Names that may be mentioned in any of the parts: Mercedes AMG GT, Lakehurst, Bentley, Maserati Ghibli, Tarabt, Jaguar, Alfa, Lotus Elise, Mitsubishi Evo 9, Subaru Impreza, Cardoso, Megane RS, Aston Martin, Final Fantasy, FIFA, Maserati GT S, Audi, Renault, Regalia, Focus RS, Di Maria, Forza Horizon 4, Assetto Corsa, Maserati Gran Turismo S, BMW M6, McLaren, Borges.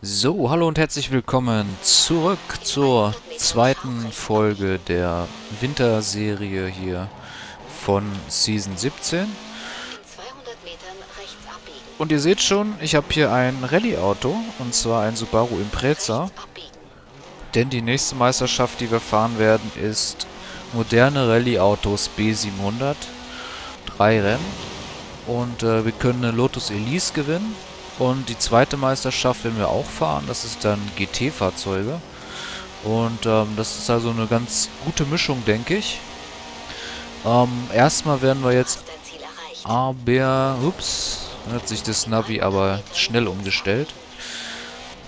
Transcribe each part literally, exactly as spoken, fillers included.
So, hallo und herzlich willkommen zurück zur zweiten Folge der Winterserie hier von Season siebzehn. Und ihr seht schon, ich habe hier ein Rallye-Auto, und zwar ein Subaru Impreza. Denn die nächste Meisterschaft, die wir fahren werden, ist moderne Rallye-Autos B siebenhundert. Drei Rennen. Und äh, wir können eine Lotus Elise gewinnen. Und die zweite Meisterschaft werden wir auch fahren, das ist dann G T-Fahrzeuge. Und ähm, das ist also eine ganz gute Mischung, denke ich. Ähm, erstmal werden wir jetzt aber, ups, hat sich das Navi aber schnell umgestellt.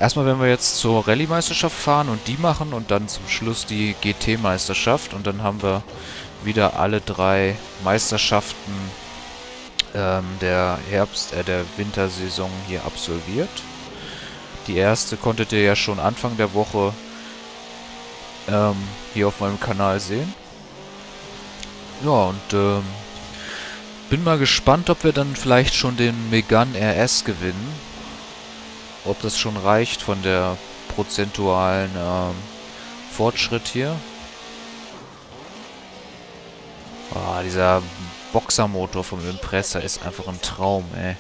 Erstmal werden wir jetzt zur Rallye-Meisterschaft fahren und die machen und dann zum Schluss die G T-Meisterschaft. Und dann haben wir wieder alle drei Meisterschaften der Herbst, äh, der Wintersaison hier absolviert. Die erste konntet ihr ja schon Anfang der Woche ähm, hier auf meinem Kanal sehen. Ja, und ähm, bin mal gespannt, ob wir dann vielleicht schon den Megane R S gewinnen. Ob das schon reicht von der prozentualen ähm, Fortschritt hier. Ah, dieser Boxermotor vom Impreza ist einfach ein Traum, ey.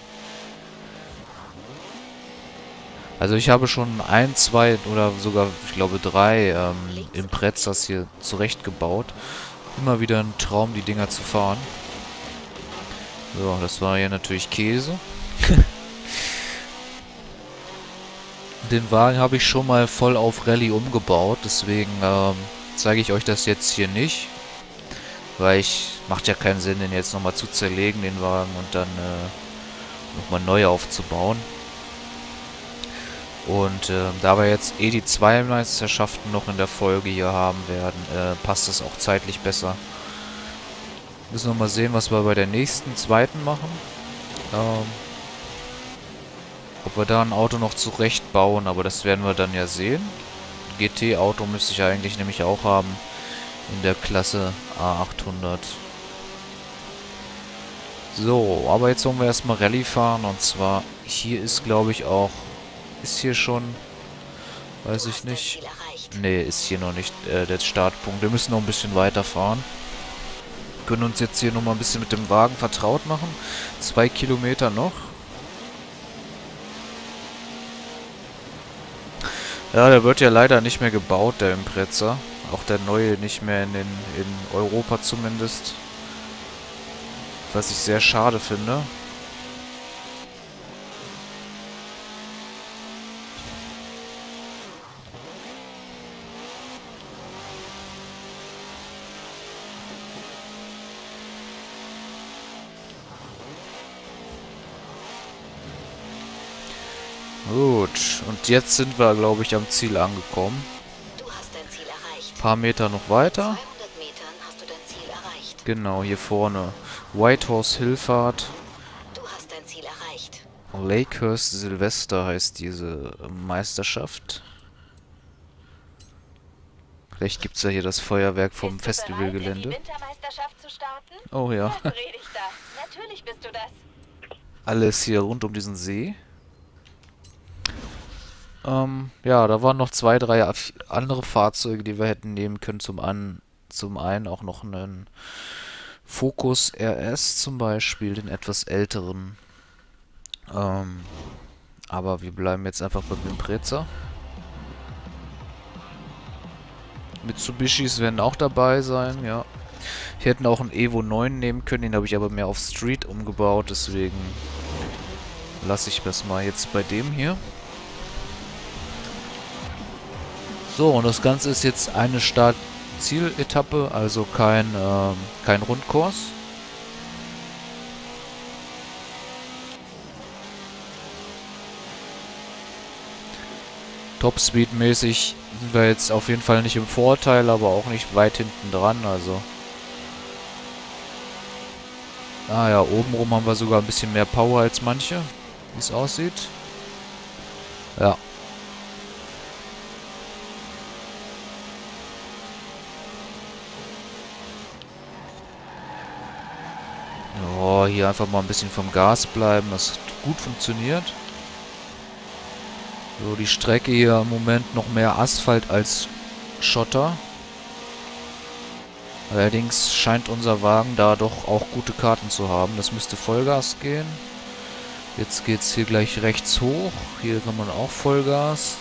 Also ich habe schon ein, zwei oder sogar, ich glaube, drei ähm, Imprezas hier zurechtgebaut. Immer wieder ein Traum, die Dinger zu fahren. So, das war hier natürlich Käse. Den Wagen habe ich schon mal voll auf Rallye umgebaut, deswegen ähm, zeige ich euch das jetzt hier nicht. Weil ich, macht ja keinen Sinn, den jetzt nochmal zu zerlegen, den Wagen, und dann äh, nochmal neu aufzubauen. Und äh, da wir jetzt eh die zwei Meisterschaften noch in der Folge hier haben werden, äh, passt das auch zeitlich besser. Müssen wir mal sehen, was wir bei der nächsten, zweiten machen. Ähm, ob wir da ein Auto noch zurecht bauen, aber das werden wir dann ja sehen. Ein G T-Auto müsste ich ja eigentlich nämlich auch haben. In der Klasse A achthundert. So, aber jetzt wollen wir erstmal Rallye fahren. Und zwar, hier ist, glaube ich, auch... Ist hier schon... Weiß ich nicht. Ne, ist hier noch nicht äh, der Startpunkt. Wir müssen noch ein bisschen weiterfahren. Können uns jetzt hier nochmal ein bisschen mit dem Wagen vertraut machen. Zwei Kilometer noch. Ja, der wird ja leider nicht mehr gebaut, der Impreza. Auch der neue nicht mehr in, den, in Europa zumindest. Was ich sehr schade finde. Gut, und jetzt sind wir, glaube ich, am Ziel angekommen. Paar Meter noch weiter. zweihundert Metern hast du dein Ziel erreicht. Genau, hier vorne. Whitehorse Hillfahrt. Du hast dein Ziel erreicht. Lakehurst Silvester heißt diese Meisterschaft. Vielleicht gibt es ja hier das Feuerwerk vom bist Festivalgelände. Du bereit, in die Wintermeisterschaft zu starten? Oh ja. Was rede ich da? Natürlich bist du das. Alles hier rund um diesen See. Ähm, ja, da waren noch zwei, drei andere Fahrzeuge, die wir hätten nehmen können. Zum, an, zum einen auch noch einen Focus R S zum Beispiel, den etwas älteren. Ähm, aber wir bleiben jetzt einfach beim Impreza. Mitsubishis werden auch dabei sein, ja. Wir hätten auch einen Evo neun nehmen können, den habe ich aber mehr auf Street umgebaut, deswegen lasse ich das mal jetzt bei dem hier. So, und das Ganze ist jetzt eine Start-Ziel-Etappe, also kein, ähm, kein Rundkurs. Top-Speed-mäßig sind wir jetzt auf jeden Fall nicht im Vorteil, aber auch nicht weit hinten dran, also... Ah ja, obenrum haben wir sogar ein bisschen mehr Power als manche, wie es aussieht. Ja. Oh, hier einfach mal ein bisschen vom Gas bleiben, das hat gut funktioniert. So, die Strecke hier im Moment noch mehr Asphalt als Schotter. Allerdings scheint unser Wagen da doch auch gute Karten zu haben. Das müsste Vollgas gehen. Jetzt geht es hier gleich rechts hoch. Hier kann man auch Vollgas.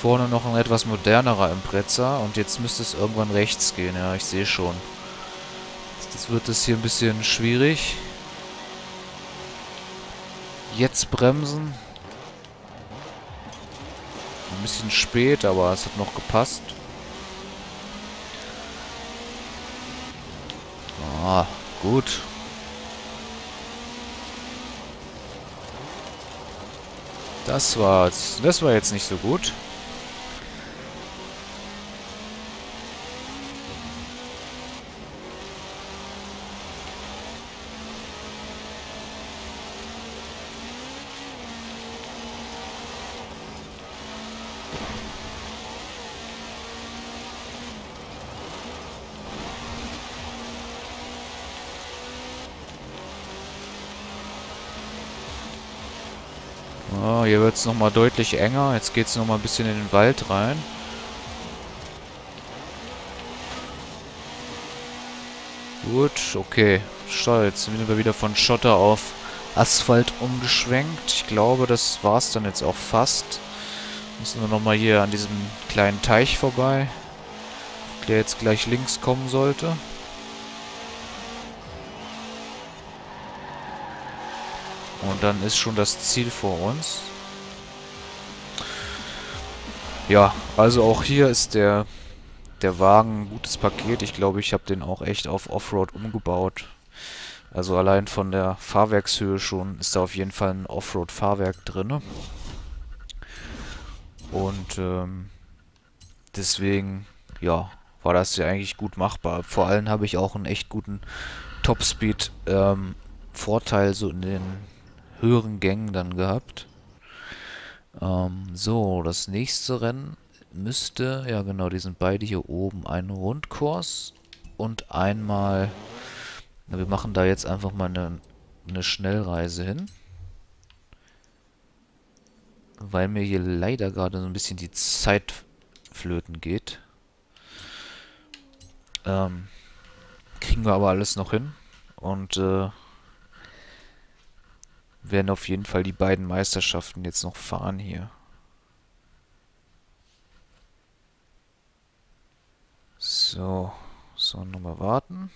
Vorne noch ein etwas modernerer Impreza. Und jetzt müsste es irgendwann rechts gehen. Ja, ich sehe schon. Jetzt wird es hier ein bisschen schwierig. Jetzt bremsen. Ein bisschen spät, aber es hat noch gepasst. Ah, gut. Das war, das war jetzt nicht so gut. Oh, hier wird es nochmal deutlich enger. Jetzt geht es nochmal ein bisschen in den Wald rein. Gut, okay. Schau, jetzt sind wir wieder von Schotter auf Asphalt umgeschwenkt. Ich glaube, das war es dann jetzt auch fast. Müssen wir nochmal hier an diesem kleinen Teich vorbei, der jetzt gleich links kommen sollte. Und dann ist schon das Ziel vor uns. Ja, also auch hier ist der, der Wagen ein gutes Paket. Ich glaube, ich habe den auch echt auf Offroad umgebaut. Also allein von der Fahrwerkshöhe schon ist da auf jeden Fall ein Offroad-Fahrwerk drin. Und ähm, deswegen, ja, war das ja eigentlich gut machbar. Vor allem habe ich auch einen echt guten Topspeed-Vorteil ähm, so in den höheren Gängen dann gehabt. Ähm, so, das nächste Rennen müsste, ja genau, die sind beide hier oben, ein Rundkurs und einmal, na, wir machen da jetzt einfach mal eine, eine Schnellreise hin, weil mir hier leider gerade so ein bisschen die Zeit flöten geht. Ähm, kriegen wir aber alles noch hin und äh, werden auf jeden Fall die beiden Meisterschaften jetzt noch fahren hier. So, so nochmal warten.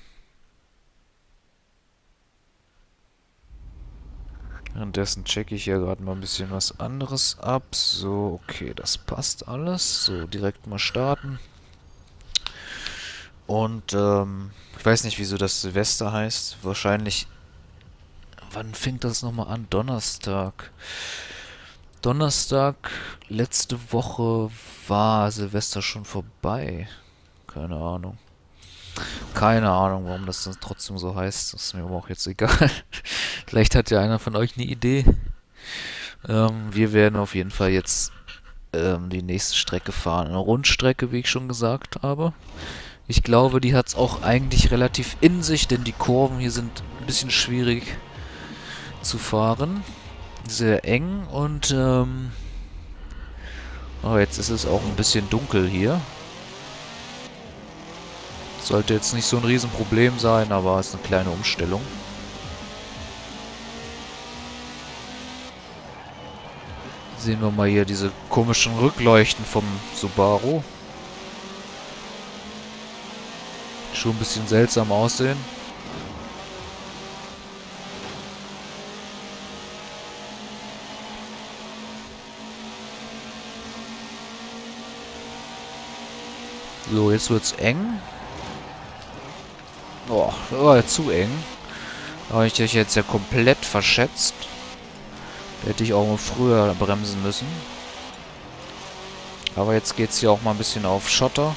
Währenddessen checke ich hier gerade mal ein bisschen was anderes ab. So, okay, das passt alles. So, direkt mal starten. Und ähm, ich weiß nicht, wieso das Silvester heißt. Wahrscheinlich... Wann fängt das nochmal an? Donnerstag. Donnerstag, letzte Woche war Silvester schon vorbei. Keine Ahnung. Keine Ahnung, warum das dann trotzdem so heißt. Das ist mir aber auch jetzt egal. Vielleicht hat ja einer von euch eine Idee. Ähm, wir werden auf jeden Fall jetzt ähm, die nächste Strecke fahren. Eine Rundstrecke, wie ich schon gesagt habe. Ich glaube, die hat es auch eigentlich relativ in sich, denn die Kurven hier sind ein bisschen schwierig zu fahren. Sehr eng und ähm oh, jetzt ist es auch ein bisschen dunkel hier. Sollte jetzt nicht so ein Riesenproblem sein, aber es ist eine kleine Umstellung. Sehen wir mal hier diese komischen Rückleuchten vom Subaru. Schon ein bisschen seltsam aussehen. So, jetzt wird's eng. Oh, oh, zu eng. Da habe ich dich jetzt ja komplett verschätzt. Da hätte ich auch mal früher bremsen müssen. Aber jetzt geht's hier auch mal ein bisschen auf Schotter.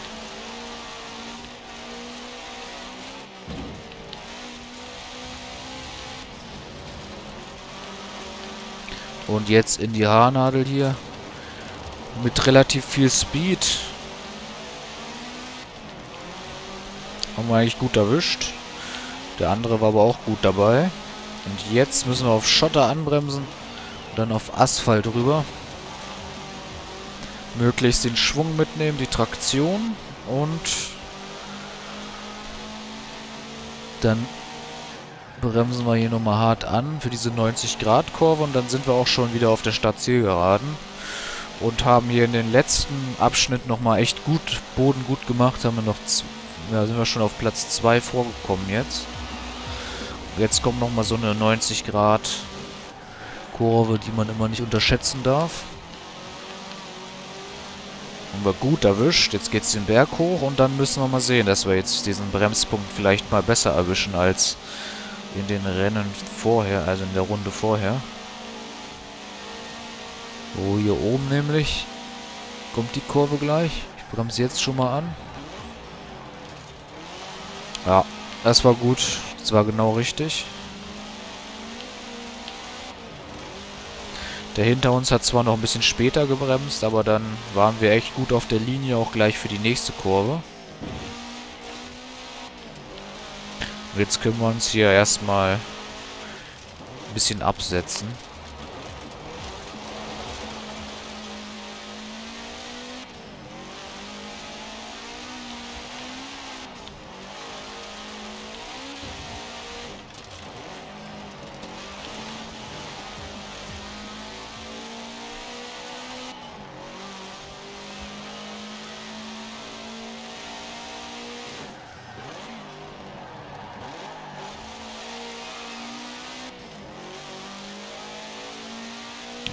Und jetzt in die Haarnadel hier. Mit relativ viel Speed. Haben wir eigentlich gut erwischt. Der andere war aber auch gut dabei. Und jetzt müssen wir auf Schotter anbremsen. Und dann auf Asphalt rüber. möglichst den Schwung mitnehmen, die Traktion und dann bremsen wir hier nochmal hart an für diese neunzig Grad Kurve und dann sind wir auch schon wieder auf der Startzielgeraden und haben hier in den letzten Abschnitt nochmal echt gut Boden gut gemacht, haben wir noch, ja, sind wir schon auf Platz zwei vorgekommen jetzt. Jetzt kommt nochmal so eine neunzig Grad Kurve, die man immer nicht unterschätzen darf. Haben wir gut erwischt. Jetzt geht es den Berg hoch und dann müssen wir mal sehen, dass wir jetzt diesen Bremspunkt vielleicht mal besser erwischen als in den Rennen vorher, also in der Runde vorher. So, hier oben nämlich kommt die Kurve gleich. Ich bremse jetzt schon mal an. Ja, das war gut. Das war genau richtig. Der hinter uns hat zwar noch ein bisschen später gebremst, aber dann waren wir echt gut auf der Linie auch gleich für die nächste Kurve. Und jetzt können wir uns hier erstmal ein bisschen absetzen.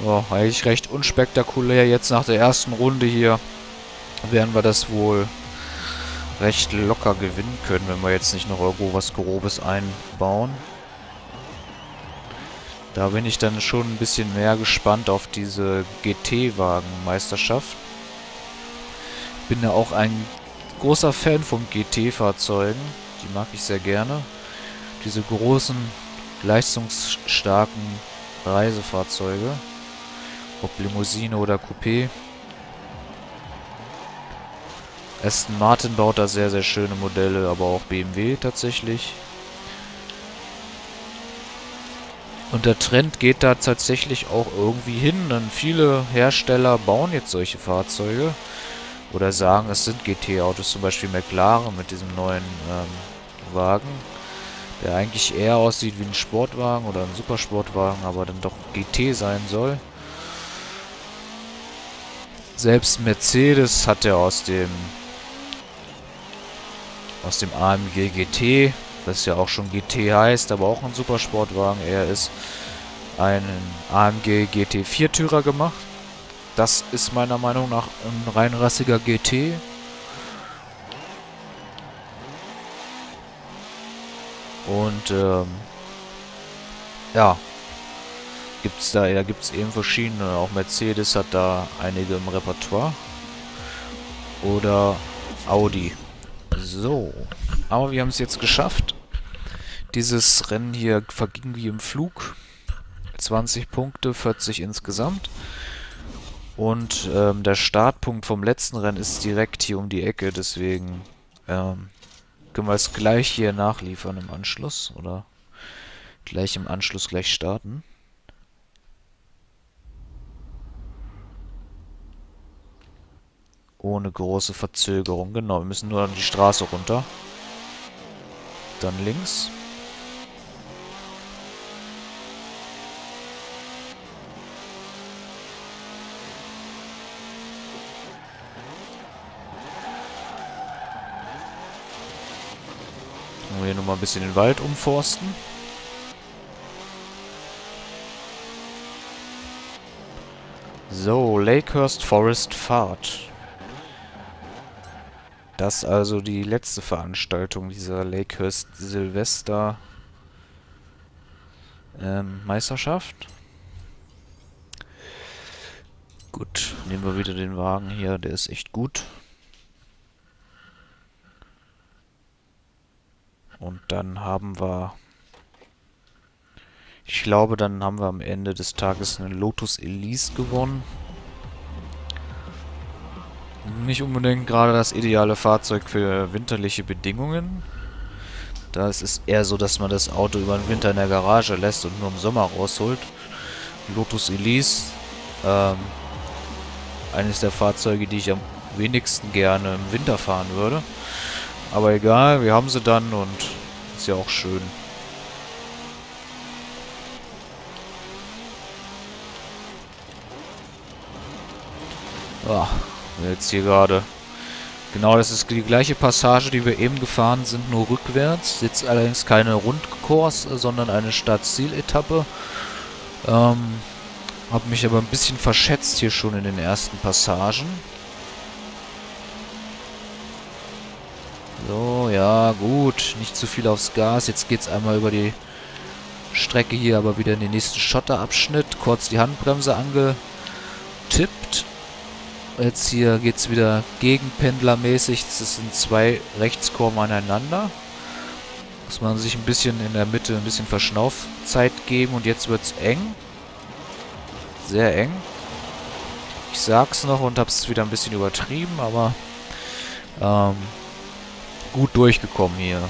Oh, eigentlich recht unspektakulär. Jetzt nach der ersten Runde hier werden wir das wohl recht locker gewinnen können, wenn wir jetzt nicht noch irgendwo was Grobes einbauen. Da bin ich dann schon ein bisschen mehr gespannt auf diese G T-Wagen-Meisterschaft. Ich bin ja auch ein großer Fan von G T-Fahrzeugen. Die mag ich sehr gerne. Diese großen, leistungsstarken Reisefahrzeuge. Ob Limousine oder Coupé. Aston Martin baut da sehr, sehr schöne Modelle, aber auch B M W tatsächlich. Und der Trend geht da tatsächlich auch irgendwie hin, denn viele Hersteller bauen jetzt solche Fahrzeuge. Oder sagen, es sind G T-Autos, zum Beispiel McLaren mit diesem neuen ähm, Wagen. Der eigentlich eher aussieht wie ein Sportwagen oder ein Supersportwagen, aber dann doch G T sein soll. Selbst Mercedes hat ja aus dem aus dem A M G G T, das ja auch schon G T heißt, aber auch ein Supersportwagen eher ist, einen A M G G T Viertürer gemacht. Das ist meiner Meinung nach ein reinrassiger G T. Und ähm, ja, gibt's da, da gibt es eben verschiedene. Auch Mercedes hat da einige im Repertoire. Oder Audi. So. Aber wir haben es jetzt geschafft. Dieses Rennen hier verging wie im Flug. zwanzig Punkte, vierzig insgesamt. Und ähm, der Startpunkt vom letzten Rennen ist direkt hier um die Ecke. Deswegen ähm, können wir es gleich hier nachliefern im Anschluss. Oder gleich im Anschluss gleich starten. Ohne große Verzögerung. Genau, wir müssen nur an die Straße runter. Dann links. Und hier nochmal ein bisschen den Wald umforsten. So, Lakehurst Forest Fahrt. Das ist also die letzte Veranstaltung dieser Lakehurst Silvester ähm, Meisterschaft. Gut, nehmen wir wieder den Wagen hier, der ist echt gut. Und dann haben wir, ich glaube, dann haben wir am Ende des Tages einen Lotus Elise gewonnen. Nicht unbedingt gerade das ideale Fahrzeug für winterliche Bedingungen. Da ist es eher so, dass man das Auto über den Winter in der Garage lässt und nur im Sommer rausholt. Lotus Elise ähm, eines der Fahrzeuge, die ich am wenigsten gerne im Winter fahren würde. Aber egal, wir haben sie dann und ist ja auch schön. Ah, jetzt hier gerade. Genau, das ist die gleiche Passage, die wir eben gefahren sind, nur rückwärts. Jetzt allerdings keine Rundkurs, sondern eine Startzieletappe. Ähm, hab mich aber ein bisschen verschätzt hier schon in den ersten Passagen. So, ja, gut. Nicht zu viel aufs Gas. Jetzt geht's einmal über die Strecke hier, aber wieder in den nächsten Schotterabschnitt. Kurz die Handbremse angetippt. Jetzt hier geht es wieder gegenpendlermäßig. Das sind zwei Rechtskurven aneinander. Muss man sich ein bisschen in der Mitte ein bisschen Verschnaufzeit geben. Und jetzt wird es eng. Sehr eng. Ich sag's noch und hab's wieder ein bisschen übertrieben, aber ähm, gut durchgekommen hier.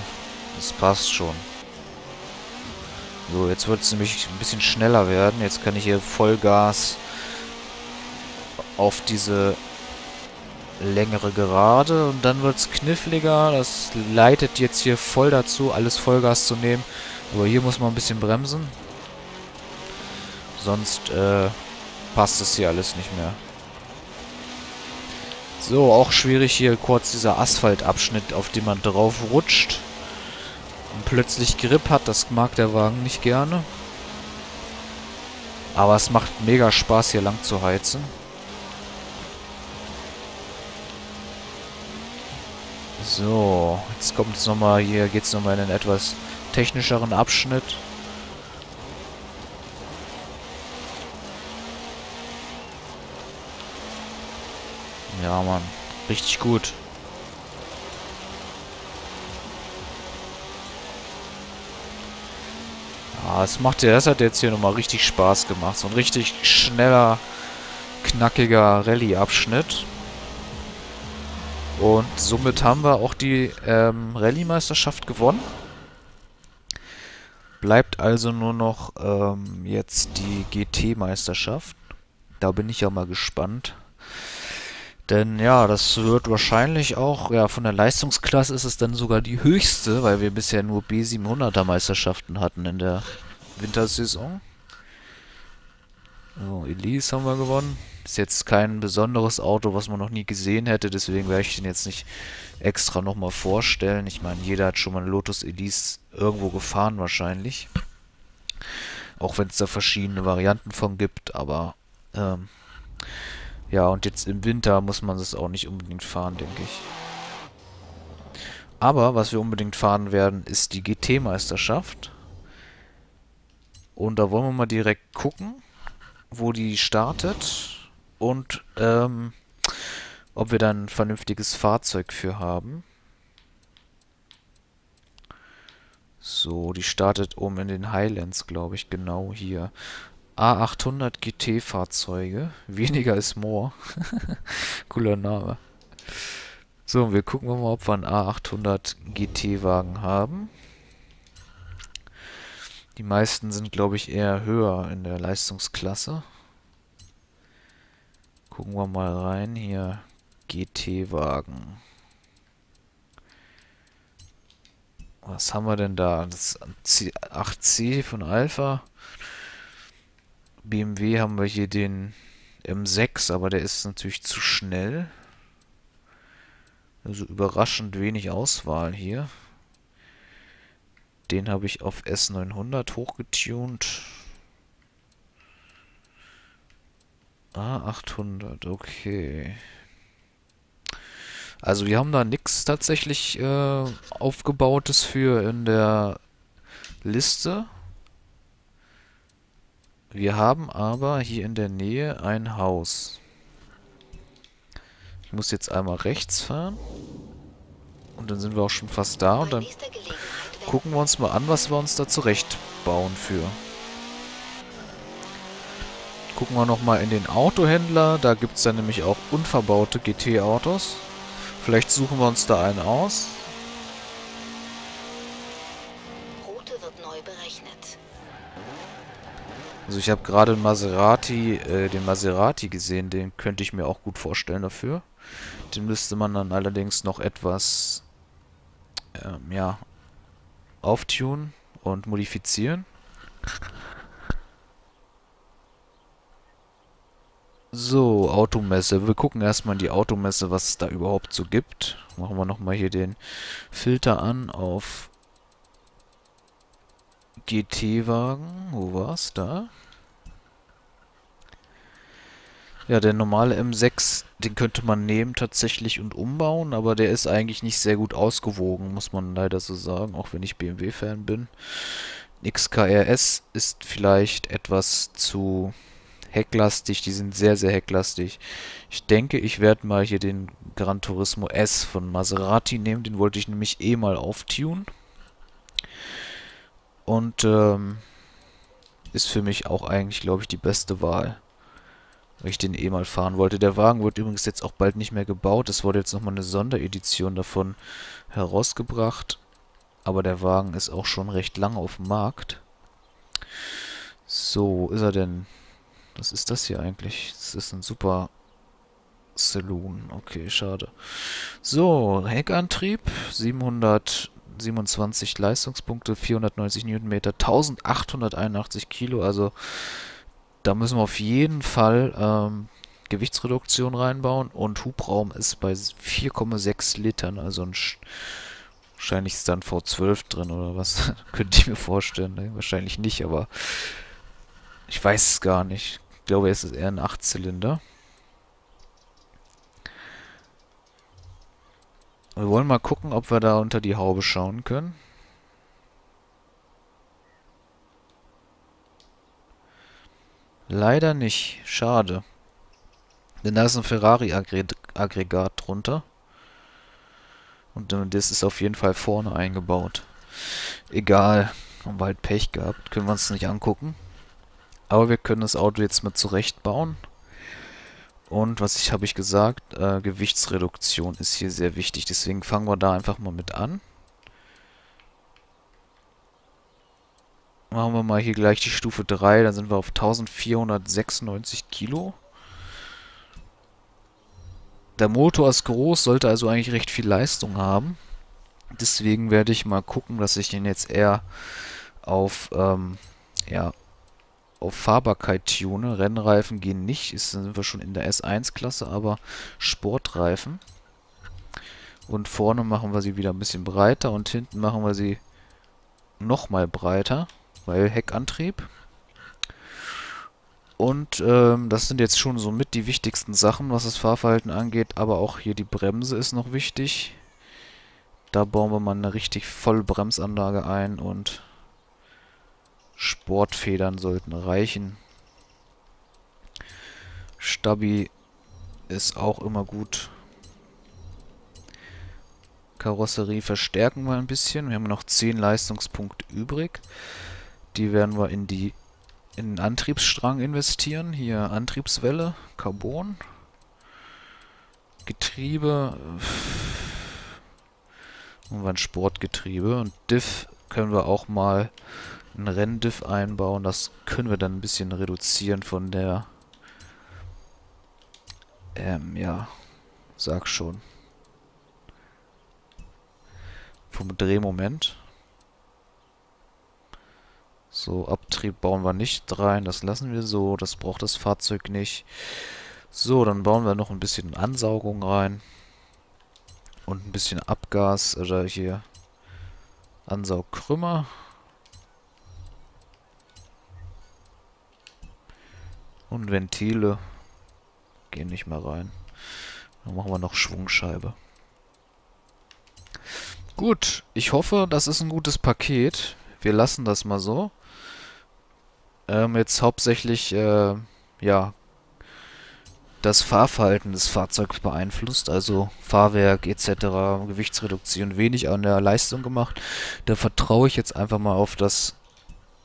Das passt schon. So, jetzt wird es nämlich ein bisschen schneller werden. Jetzt kann ich hier Vollgas auf diese längere Gerade und dann wird es kniffliger. Das leitet jetzt hier voll dazu, alles Vollgas zu nehmen. Aber hier muss man ein bisschen bremsen. Sonst äh, passt es hier alles nicht mehr. So, auch schwierig hier kurz dieser Asphaltabschnitt, auf den man drauf rutscht und plötzlich Grip hat. Das mag der Wagen nicht gerne. Aber es macht mega Spaß, hier lang zu heizen. So, jetzt kommt es nochmal, hier geht es nochmal in einen etwas technischeren Abschnitt. Ja, Mann, richtig gut. Ah, das macht ja, das hat jetzt hier nochmal richtig Spaß gemacht. So ein richtig schneller, knackiger Rallye-Abschnitt. Und somit haben wir auch die ähm, Rallye-Meisterschaft gewonnen. Bleibt also nur noch ähm, jetzt die G T-Meisterschaft. Da bin ich ja mal gespannt. Denn ja, das wird wahrscheinlich auch, ja, von der Leistungsklasse ist es dann sogar die höchste, weil wir bisher nur B siebenhunderter-Meisterschaften hatten in der Wintersaison. So, Elise haben wir gewonnen. Ist jetzt kein besonderes Auto, was man noch nie gesehen hätte, deswegen werde ich den jetzt nicht extra nochmal vorstellen. Ich meine, jeder hat schon mal eine Lotus Elise irgendwo gefahren wahrscheinlich. Auch wenn es da verschiedene Varianten von gibt, aber ähm, ja, und jetzt im Winter muss man es auch nicht unbedingt fahren, denke ich. Aber was wir unbedingt fahren werden, ist die G T-Meisterschaft. Und da wollen wir mal direkt gucken, wo die startet und ähm, ob wir dann ein vernünftiges Fahrzeug für haben. So, die startet oben in den Highlands, glaube ich, genau hier. A achthundert G T-Fahrzeuge. Weniger ist more. Cooler Name. So, wir gucken mal, ob wir einen A achthundert G T-Wagen haben. Die meisten sind, glaube ich, eher höher in der Leistungsklasse. Gucken wir mal rein. Hier, G T-Wagen. Was haben wir denn da? Das acht C von Alfa. B M W haben wir hier den M sechs, aber der ist natürlich zu schnell. Also überraschend wenig Auswahl hier. Den habe ich auf S neunhundert hochgetunt. A achthundert, okay. Also wir haben da nichts tatsächlich äh, aufgebautes für in der Liste. Wir haben aber hier in der Nähe ein Haus. Ich muss jetzt einmal rechts fahren. Und dann sind wir auch schon fast da und dann gucken wir uns mal an, was wir uns da zurecht bauen für. Gucken wir nochmal in den Autohändler. Da gibt es dann nämlich auch unverbaute G T-Autos. Vielleicht suchen wir uns da einen aus. Also ich habe gerade einen Maserati, äh, den Maserati gesehen, den könnte ich mir auch gut vorstellen dafür. Den müsste man dann allerdings noch etwas ähm, ja, auftunen und modifizieren. So, Automesse. Wir gucken erstmal in die Automesse, was es da überhaupt so gibt. Machen wir nochmal hier den Filter an auf G T-Wagen. Wo war's da? Ja, der normale M sechs, den könnte man nehmen tatsächlich und umbauen, aber der ist eigentlich nicht sehr gut ausgewogen, muss man leider so sagen, auch wenn ich B M W-Fan bin. X K R S ist vielleicht etwas zu hecklastig, die sind sehr, sehr hecklastig. Ich denke, ich werde mal hier den Gran Turismo S von Maserati nehmen, den wollte ich nämlich eh mal auftunen. Und ähm, ist für mich auch eigentlich, glaube ich, die beste Wahl, weil ich den eh mal fahren wollte. Der Wagen wird übrigens jetzt auch bald nicht mehr gebaut, es wurde jetzt nochmal eine Sonderedition davon herausgebracht. Aber der Wagen ist auch schon recht lange auf dem Markt. So, wo ist er denn? Was ist das hier eigentlich? Das ist ein super Saloon. Okay, schade. So, Heckantrieb. siebenhundertsiebenundzwanzig Leistungspunkte, vierhundertneunzig Newtonmeter, eintausendachthunderteinundachtzig Kilo. Also, da müssen wir auf jeden Fall ähm, Gewichtsreduktion reinbauen. Und Hubraum ist bei vier Komma sechs Litern. Also, ein Sch wahrscheinlich ist dann V zwölf drin oder was. Könnte ich mir vorstellen. Ne? Wahrscheinlich nicht, aber ich weiß es gar nicht. Ich glaube, es ist eher ein Achtzylinder. Wir wollen mal gucken, ob wir da unter die Haube schauen können. Leider nicht. Schade. Denn da ist ein Ferrari-Aggregat drunter. Und das ist auf jeden Fall vorne eingebaut. Egal. Haben wir halt Pech gehabt. Können wir uns nicht angucken. Aber wir können das Auto jetzt mal zurechtbauen. Und was ich habe ich gesagt, äh, Gewichtsreduktion ist hier sehr wichtig. Deswegen fangen wir da einfach mal mit an. Machen wir mal hier gleich die Stufe drei. Da sind wir auf eintausendvierhundertsechsundneunzig Kilo. Der Motor ist groß, sollte also eigentlich recht viel Leistung haben. Deswegen werde ich mal gucken, dass ich den jetzt eher auf ähm, ja, auf Fahrbarkeit tune. Rennreifen gehen nicht, ist, sind wir schon in der S eins Klasse, aber Sportreifen. Und vorne machen wir sie wieder ein bisschen breiter und hinten machen wir sie nochmal breiter, weil Heckantrieb. Und ähm, das sind jetzt schon so mit die wichtigsten Sachen, was das Fahrverhalten angeht, aber auch hier die Bremse ist noch wichtig. Da bauen wir mal eine richtig volle Bremsanlage ein und Sportfedern sollten reichen. Stabi ist auch immer gut. Karosserie verstärken wir ein bisschen. Wir haben noch zehn Leistungspunkte übrig. Die werden wir in, die, in den Antriebsstrang investieren. Hier Antriebswelle, Carbon. Getriebe. Und ein Sportgetriebe. Und Diff können wir auch mal ein Renndiff einbauen, das können wir dann ein bisschen reduzieren von der, ähm, ja, sag schon, vom Drehmoment. So, Abtrieb bauen wir nicht rein, das lassen wir so, das braucht das Fahrzeug nicht. So, dann bauen wir noch ein bisschen Ansaugung rein und ein bisschen Abgas, oder hier Ansaugkrümmer. Und Ventile gehen nicht mehr rein. Dann machen wir noch Schwungscheibe. Gut, ich hoffe, das ist ein gutes Paket. Wir lassen das mal so. Ähm, jetzt hauptsächlich, äh, ja, das Fahrverhalten des Fahrzeugs beeinflusst, also Fahrwerk et cetera, Gewichtsreduktion, wenig an der Leistung gemacht. Da vertraue ich jetzt einfach mal auf das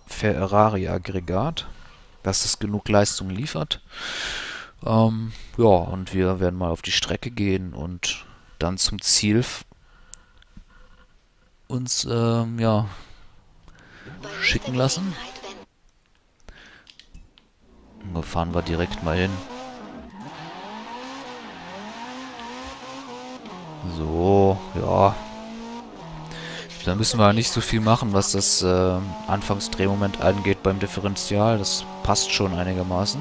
Ferrari-Aggregat, dass es genug Leistung liefert. Ähm, ja, und wir werden mal auf die Strecke gehen und dann zum Ziel uns ähm, ja, schicken lassen. Da fahren wir direkt mal hin. So, ja. Da müssen wir nicht so viel machen, was das äh, Anfangsdrehmoment angeht beim Differential. Das passt schon einigermaßen.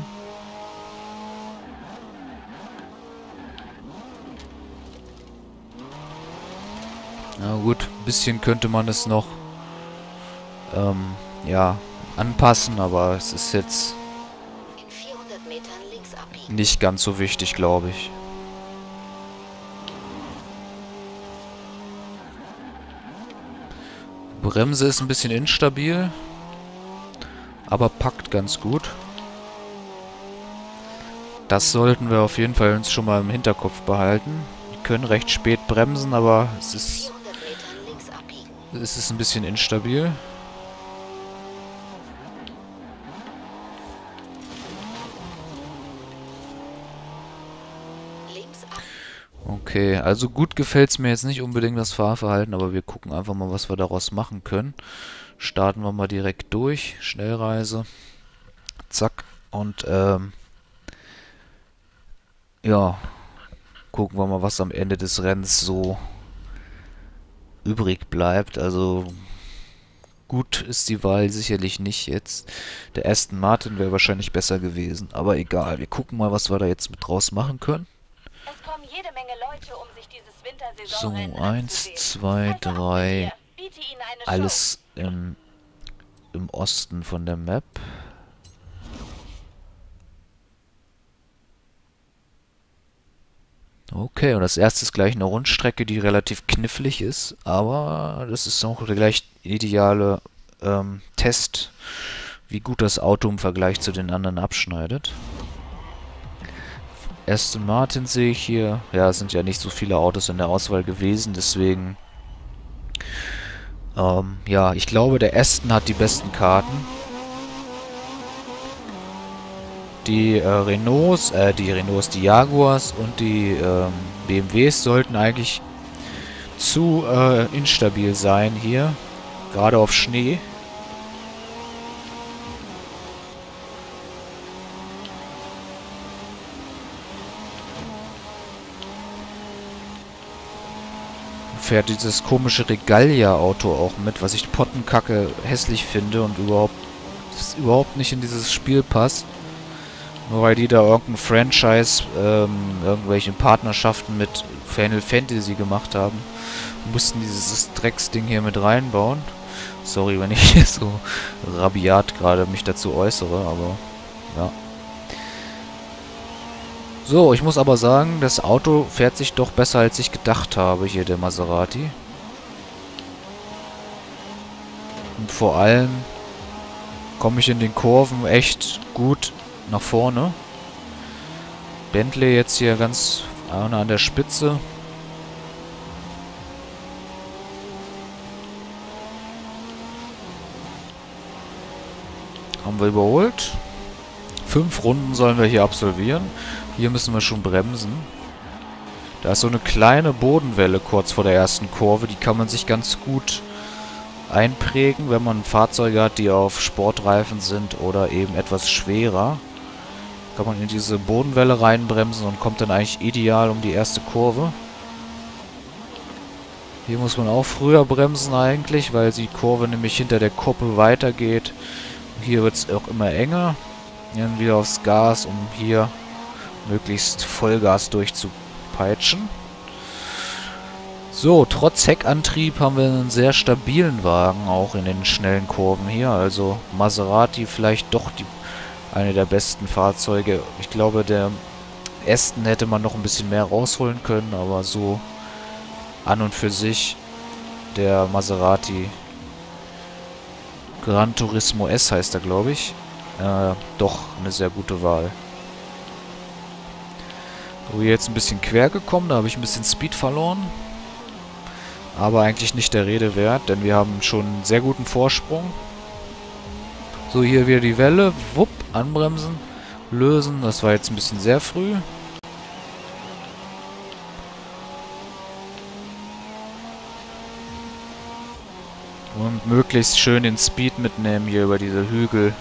Na gut, ein bisschen könnte man es noch ähm, ja, anpassen, aber es ist jetzt nicht ganz so wichtig, glaube ich. Bremse ist ein bisschen instabil, aber packt ganz gut. Das sollten wir auf jeden Fall uns schon mal im Hinterkopf behalten. Wir können recht spät bremsen, aber es ist, es ist ein bisschen instabil. Okay, also gut gefällt es mir jetzt nicht unbedingt das Fahrverhalten, aber wir gucken einfach mal, was wir daraus machen können. Starten wir mal direkt durch, Schnellreise, zack, und ähm, ja, gucken wir mal, was am Ende des Rennens so übrig bleibt. Also gut ist die Wahl sicherlich nicht jetzt. Der Aston Martin wäre wahrscheinlich besser gewesen, aber egal, wir gucken mal, was wir da jetzt mit draus machen können. Es kommen jede Menge Leute, um sich dieses Wintersaisonrennen anzusehen. So, eins, zwei, drei. Alles im, im Osten von der Map. Okay, und das erste ist gleich eine Rundstrecke, die relativ knifflig ist, aber das ist auch gleich ideale ähm, Test, wie gut das Auto im Vergleich zu den anderen abschneidet. Aston Martin sehe ich hier. Ja, es sind ja nicht so viele Autos in der Auswahl gewesen, deswegen... Ähm, ja, ich glaube, der Aston hat die besten Karten. Die äh, Renaults, äh, die Renaults, die Jaguars und die ähm, B M Ws sollten eigentlich zu äh, instabil sein hier. Gerade auf Schnee. Fährt dieses komische Regalia-Auto auch mit, was ich pottenkacke hässlich finde und überhaupt, das überhaupt nicht in dieses Spiel passt. Nur weil die da irgendein Franchise, ähm, irgendwelche Partnerschaften mit Final Fantasy gemacht haben, mussten dieses Drecksding hier mit reinbauen. Sorry, wenn ich hier so rabiat gerade mich dazu äußere, aber ja. So, ich muss aber sagen, das Auto fährt sich doch besser, als ich gedacht habe, hier der Maserati. Und vor allem komme ich in den Kurven echt gut nach vorne. Bentley jetzt hier ganz an der Spitze. Haben wir überholt. Fünf Runden sollen wir hier absolvieren. Hier müssen wir schon bremsen. Da ist so eine kleine Bodenwelle kurz vor der ersten Kurve. Die kann man sich ganz gut einprägen, wenn man Fahrzeuge hat, die auf Sportreifen sind oder eben etwas schwerer. Kann man in diese Bodenwelle reinbremsen und kommt dann eigentlich ideal um die erste Kurve. Hier muss man auch früher bremsen eigentlich, weil die Kurve nämlich hinter der Kuppe weitergeht. Hier wird es auch immer enger. Dann wieder aufs Gas, um hier möglichst Vollgas durchzupeitschen. So, trotz Heckantrieb haben wir einen sehr stabilen Wagen, auch in den schnellen Kurven hier. Also Maserati vielleicht doch die, eine der besten Fahrzeuge. Ich glaube, der Aston hätte man noch ein bisschen mehr rausholen können, aber so an und für sich der Maserati Gran Turismo S heißt er, glaube ich. Äh, doch eine sehr gute Wahl. So, hier jetzt ein bisschen quer gekommen, da habe ich ein bisschen Speed verloren. Aber eigentlich nicht der Rede wert, denn wir haben schon einen sehr guten Vorsprung. So, hier wieder die Welle, wupp, anbremsen, lösen, das war jetzt ein bisschen sehr früh. Und möglichst schön den Speed mitnehmen hier über diese Hügel.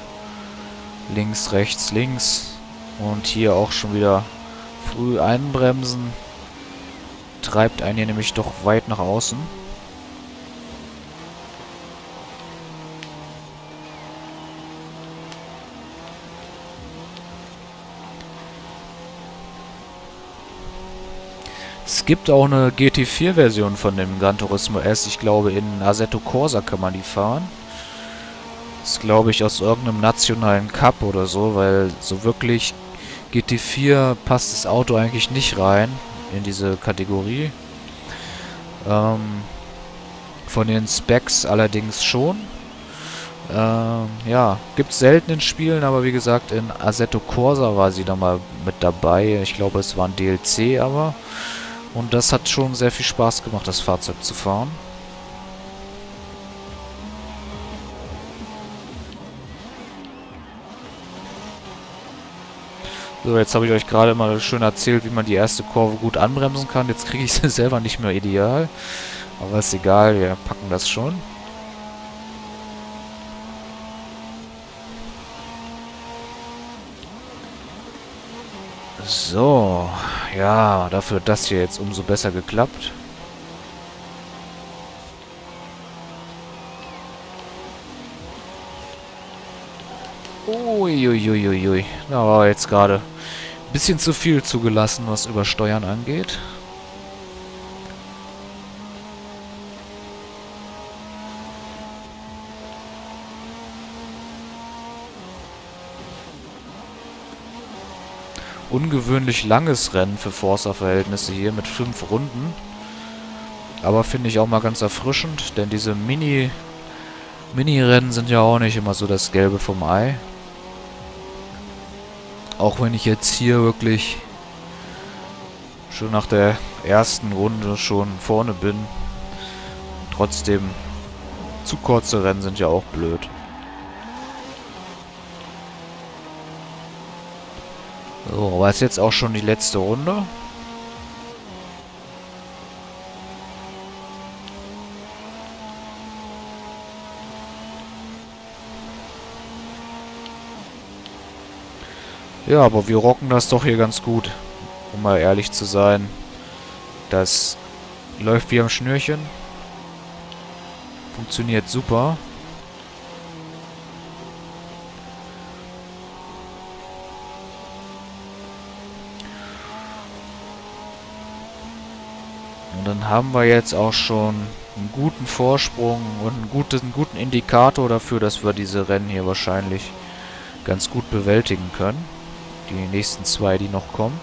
Links, rechts, links. Und hier auch schon wieder früh einbremsen. Treibt einen hier nämlich doch weit nach außen. Es gibt auch eine G T vier-Version von dem Gran Turismo S. Ich glaube, in Assetto Corsa kann man die fahren. Das glaube ich aus irgendeinem nationalen Cup oder so, weil so wirklich G T vier passt das Auto eigentlich nicht rein in diese Kategorie. Ähm, von den Specs allerdings schon. Ähm, ja, gibt es selten in Spielen, aber wie gesagt, in Assetto Corsa war sie da mal mit dabei. Ich glaube, es war ein D L C, aber... Und das hat schon sehr viel Spaß gemacht, das Fahrzeug zu fahren. So, jetzt habe ich euch gerade mal schön erzählt, wie man die erste Kurve gut anbremsen kann. Jetzt kriege ich sie selber nicht mehr ideal. Aber ist egal, wir packen das schon. So, ja, dafür hat das hier jetzt umso besser geklappt. Uiuiuiui, da war jetzt gerade ein bisschen zu viel zugelassen, was Übersteuern angeht. Ungewöhnlich langes Rennen für Forza-Verhältnisse hier mit fünf Runden. Aber finde ich auch mal ganz erfrischend, denn diese Mini, Mini-Rennen sind ja auch nicht immer so das Gelbe vom Ei. Auch wenn ich jetzt hier wirklich schon nach der ersten Runde schon vorne bin. Trotzdem, zu kurze Rennen sind ja auch blöd. So, aber ist jetzt auch schon die letzte Runde. Ja, aber wir rocken das doch hier ganz gut. Um mal ehrlich zu sein. Das läuft wie am Schnürchen. Funktioniert super. Dann haben wir jetzt auch schon einen guten Vorsprung und einen guten, einen guten Indikator dafür, dass wir diese Rennen hier wahrscheinlich ganz gut bewältigen können. Die nächsten zwei, die noch kommen.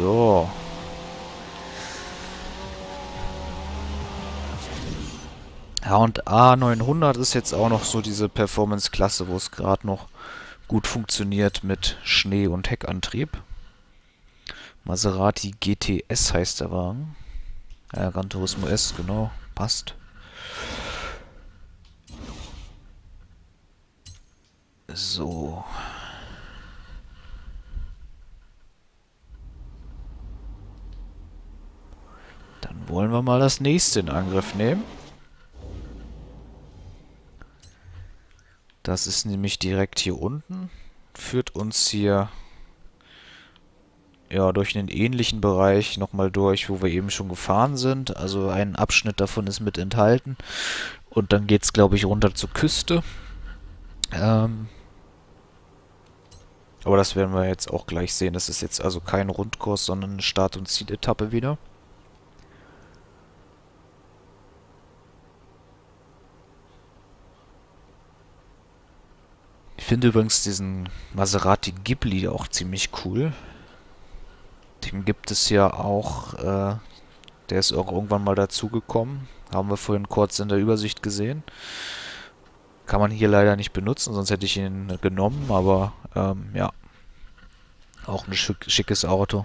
So. H und A neunhundert ist jetzt auch noch so diese Performance-Klasse, wo es gerade noch gut funktioniert mit Schnee- und Heckantrieb. Maserati G T S heißt der Wagen. Ja, Gran Turismo S, genau. Passt. So. Dann wollen wir mal das nächste in Angriff nehmen. Das ist nämlich direkt hier unten. Führt uns hier ja durch einen ähnlichen Bereich nochmal durch, wo wir eben schon gefahren sind. Also ein Abschnitt davon ist mit enthalten. Und dann geht es, glaube ich, runter zur Küste. Ähm Aber das werden wir jetzt auch gleich sehen. Das ist jetzt also kein Rundkurs, sondern eine Start- und Zieletappe wieder. Ich finde übrigens diesen Maserati Ghibli auch ziemlich cool. Den gibt es ja auch, äh, der ist auch irgendwann mal dazugekommen. Haben wir vorhin kurz in der Übersicht gesehen. Kann man hier leider nicht benutzen, sonst hätte ich ihn genommen, aber ähm, ja, auch ein schick, schickes Auto.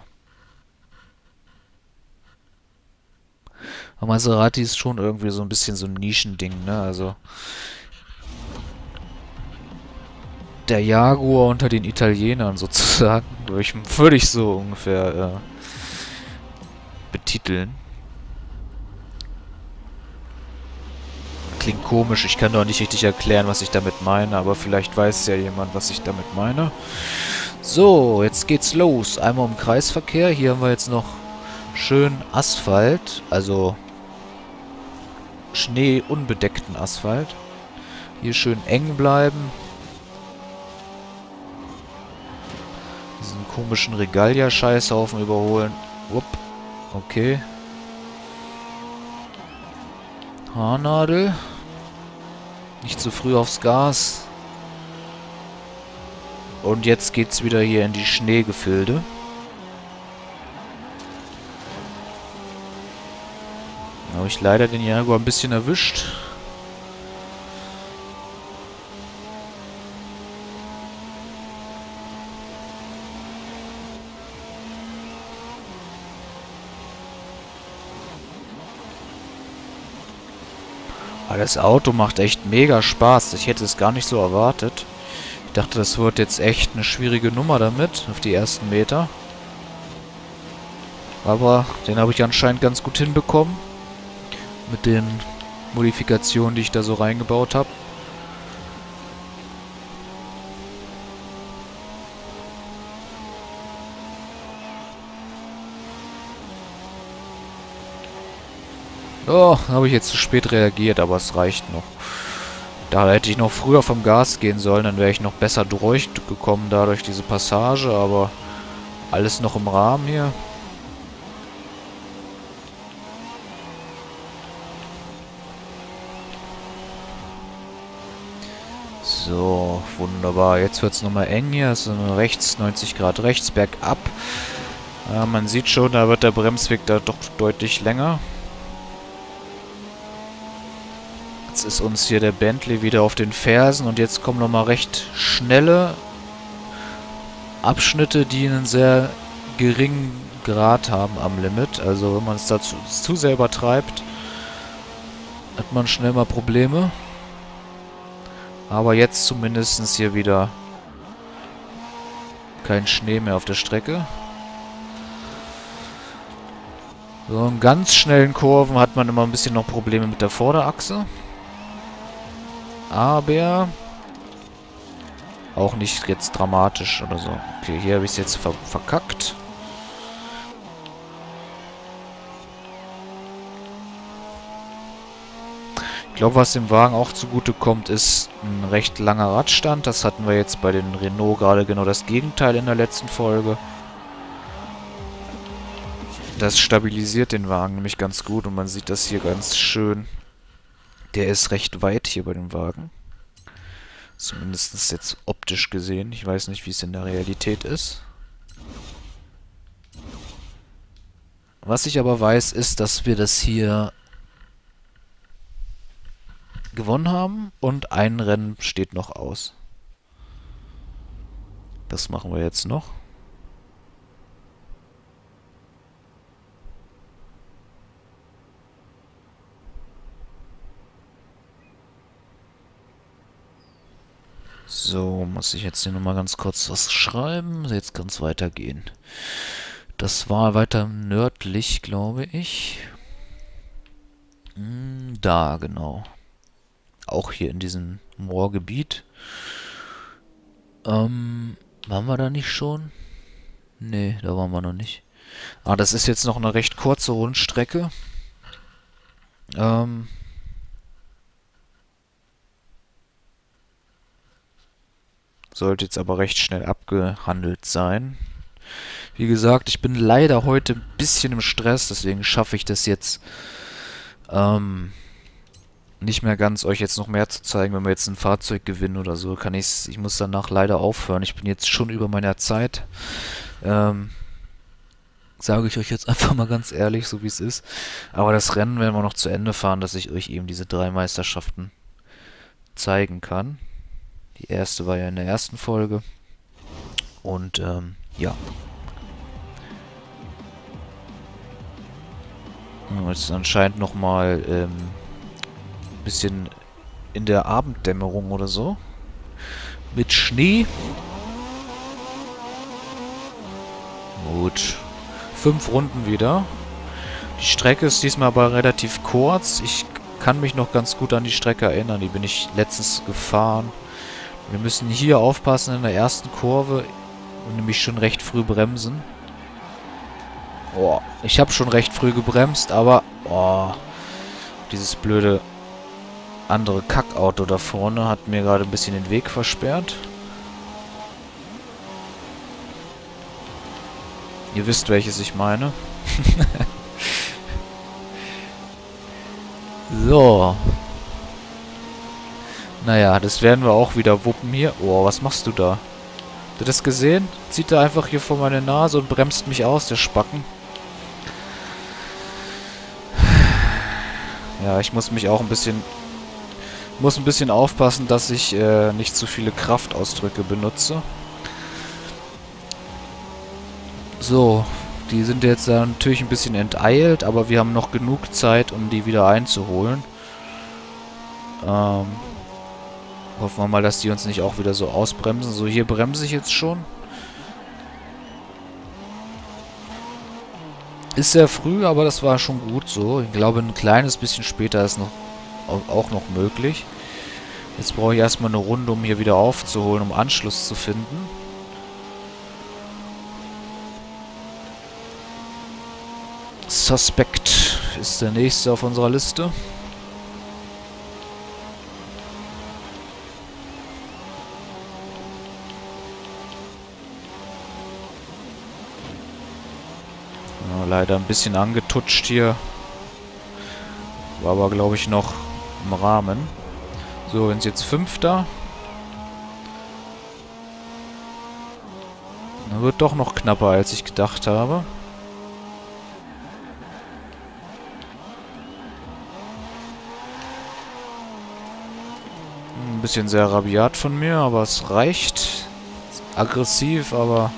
Aber Maserati ist schon irgendwie so ein bisschen so ein Nischending, ne, also... der Jaguar unter den Italienern sozusagen. Würde ich so ungefähr äh, betiteln. Klingt komisch, ich kann doch nicht richtig erklären, was ich damit meine, aber vielleicht weiß ja jemand, was ich damit meine. So, jetzt geht's los. Einmal um Kreisverkehr. Hier haben wir jetzt noch schön Asphalt, also schneeunbedeckten Asphalt. Hier schön eng bleiben. Diesen komischen Regalia-Scheißhaufen überholen. Upp, okay. Haarnadel. Nicht zu früh aufs Gas. Und jetzt geht's wieder hier in die Schneegefilde. Da habe ich leider den Jaguar ein bisschen erwischt. Aber das Auto macht echt mega Spaß. Ich hätte es gar nicht so erwartet. Ich dachte, das wird jetzt echt eine schwierige Nummer damit, auf die ersten Meter. Aber den habe ich anscheinend ganz gut hinbekommen. Mit den Modifikationen, die ich da so reingebaut habe. Oh, habe ich jetzt zu spät reagiert, aber es reicht noch. Da hätte ich noch früher vom Gas gehen sollen, dann wäre ich noch besser durchgekommen dadurch diese Passage, aber alles noch im Rahmen hier. So, wunderbar. Jetzt wird es nochmal eng hier. Es ist rechts, neunzig Grad rechts, bergab. Ja, man sieht schon, da wird der Bremsweg da doch deutlich länger. Jetzt ist uns hier der Bentley wieder auf den Fersen und jetzt kommen nochmal recht schnelle Abschnitte, die einen sehr geringen Grad haben am Limit. Also wenn man es dazu zu sehr übertreibt, hat man schnell mal Probleme. Aber jetzt zumindest hier wieder kein Schnee mehr auf der Strecke. So in ganz schnellen Kurven hat man immer ein bisschen noch Probleme mit der Vorderachse. Aber auch nicht jetzt dramatisch oder so. Okay, hier habe ich es jetzt ver verkackt. Ich glaube, was dem Wagen auch zugute kommt, ist ein recht langer Radstand. Das hatten wir jetzt bei den Renault gerade genau das Gegenteil in der letzten Folge. Das stabilisiert den Wagen nämlich ganz gut und man sieht das hier ganz schön. Der ist recht weit hier bei dem Wagen. Zumindest jetzt optisch gesehen. Ich weiß nicht, wie es in der Realität ist. Was ich aber weiß, ist, dass wir das hier gewonnen haben und ein Rennen steht noch aus. Das machen wir jetzt noch. So, muss ich jetzt hier nochmal ganz kurz was schreiben. Jetzt kann es weitergehen. Das war weiter nördlich, glaube ich. Da, genau. Auch hier in diesem Moorgebiet. Ähm, waren wir da nicht schon? Nee, da waren wir noch nicht. Ah, das ist jetzt noch eine recht kurze Rundstrecke. Ähm... Sollte jetzt aber recht schnell abgehandelt sein. Wie gesagt, ich bin leider heute ein bisschen im Stress, deswegen schaffe ich das jetzt ähm, nicht mehr ganz, euch jetzt noch mehr zu zeigen. Wenn wir jetzt ein Fahrzeug gewinnen oder so, kann ich's, ich muss danach leider aufhören. Ich bin jetzt schon über meiner Zeit. Ähm, sage ich euch jetzt einfach mal ganz ehrlich, so wie es ist. Aber das Rennen werden wir noch zu Ende fahren, dass ich euch eben diese drei Meisterschaften zeigen kann. Die erste war ja in der ersten Folge. Und, ähm, ja. Jetzt ist anscheinend nochmal ähm, ein bisschen in der Abenddämmerung oder so. mit Schnee. Gut. Fünf Runden wieder. Die Strecke ist diesmal aber relativ kurz. Ich kann mich noch ganz gut an die Strecke erinnern. Die bin ich letztens gefahren. Wir müssen hier aufpassen in der ersten Kurve. Und nämlich schon recht früh bremsen. Oh, ich habe schon recht früh gebremst, aber... Oh, dieses blöde andere Kackauto da vorne hat mir gerade ein bisschen den Weg versperrt. Ihr wisst, welches ich meine. So. Naja, das werden wir auch wieder wuppen hier. Oh, was machst du da? Habt ihr das gesehen? Zieht er einfach hier vor meine Nase und bremst mich aus, der Spacken. Ja, ich muss mich auch ein bisschen... Muss ein bisschen aufpassen, dass ich äh, nicht zu viele Kraftausdrücke benutze. So, die sind jetzt natürlich ein bisschen enteilt, aber wir haben noch genug Zeit, um die wieder einzuholen. Ähm, hoffen wir mal, dass die uns nicht auch wieder so ausbremsen. So, hier bremse ich jetzt schon. Ist sehr früh, aber das war schon gut so. Ich glaube, ein kleines bisschen später ist noch, auch noch möglich. Jetzt brauche ich erstmal eine Runde, um hier wieder aufzuholen, um Anschluss zu finden. Suspect ist der nächste auf unserer Liste. Ja, leider ein bisschen angetutscht hier. War aber, glaube ich, noch im Rahmen. So, wenn es jetzt Fünfter. Dann wird doch noch knapper, als ich gedacht habe. Bisschen sehr rabiat von mir, aber es reicht. Aggressiv, aber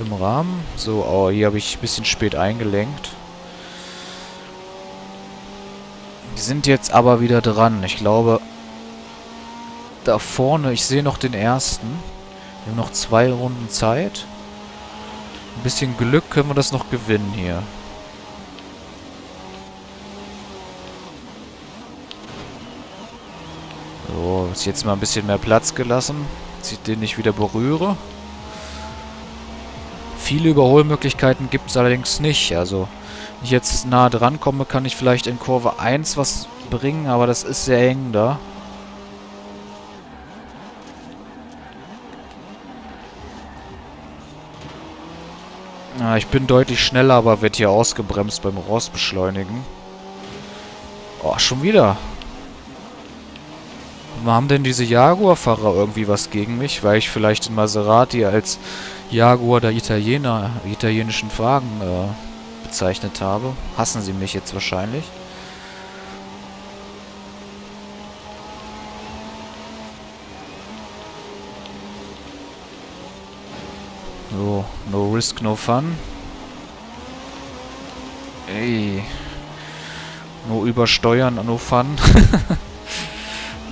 im Rahmen. So, oh, hier habe ich ein bisschen spät eingelenkt. Die sind jetzt aber wieder dran. Ich glaube, da vorne, ich sehe noch den ersten. Wir haben noch zwei Runden Zeit. Ein bisschen Glück können wir das noch gewinnen hier. So, jetzt mal ein bisschen mehr Platz gelassen, dass ich den nicht wieder berühre. Viele Überholmöglichkeiten gibt es allerdings nicht. Also, wenn ich jetzt nah dran komme, kann ich vielleicht in Kurve eins was bringen, aber das ist sehr eng da. Ja, ich bin deutlich schneller, aber werde hier ausgebremst beim Rausbeschleunigen. Oh, schon wieder. Haben denn diese Jaguar-Fahrer irgendwie was gegen mich? Weil ich vielleicht den Maserati als Jaguar der Italiener, italienischen Wagen äh, bezeichnet habe. Hassen sie mich jetzt wahrscheinlich. So, no risk, no fun. Ey. No übersteuern, no fun.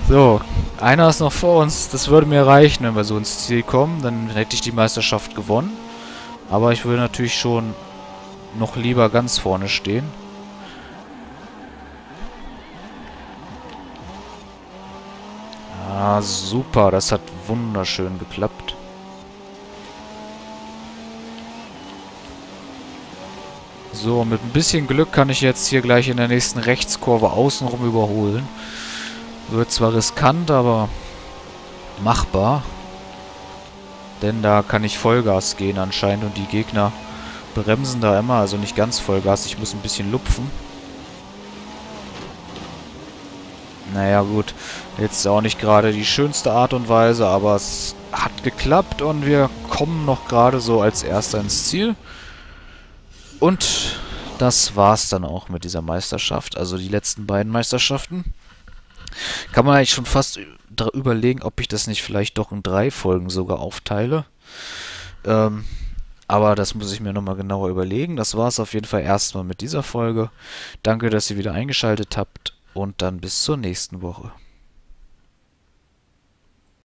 So, einer ist noch vor uns. Das würde mir reichen, wenn wir so ins Ziel kommen. Dann hätte ich die Meisterschaft gewonnen. Aber ich würde natürlich schon noch lieber ganz vorne stehen. Ah, super. Das hat wunderschön geklappt. So, mit ein bisschen Glück kann ich jetzt hier gleich in der nächsten Rechtskurve außenrum überholen. Wird zwar riskant, aber machbar. Denn da kann ich Vollgas gehen anscheinend und die Gegner bremsen da immer. Also nicht ganz Vollgas, ich muss ein bisschen lupfen. Naja gut, jetzt auch nicht gerade die schönste Art und Weise, aber es hat geklappt und wir kommen noch gerade so als Erster ins Ziel. Und das war's dann auch mit dieser Meisterschaft, also die letzten beiden Meisterschaften. Kann man eigentlich schon fast überlegen, ob ich das nicht vielleicht doch in drei Folgen sogar aufteile. Ähm, aber das muss ich mir nochmal genauer überlegen. Das war es auf jeden Fall erstmal mit dieser Folge. Danke, dass ihr wieder eingeschaltet habt und dann bis zur nächsten Woche.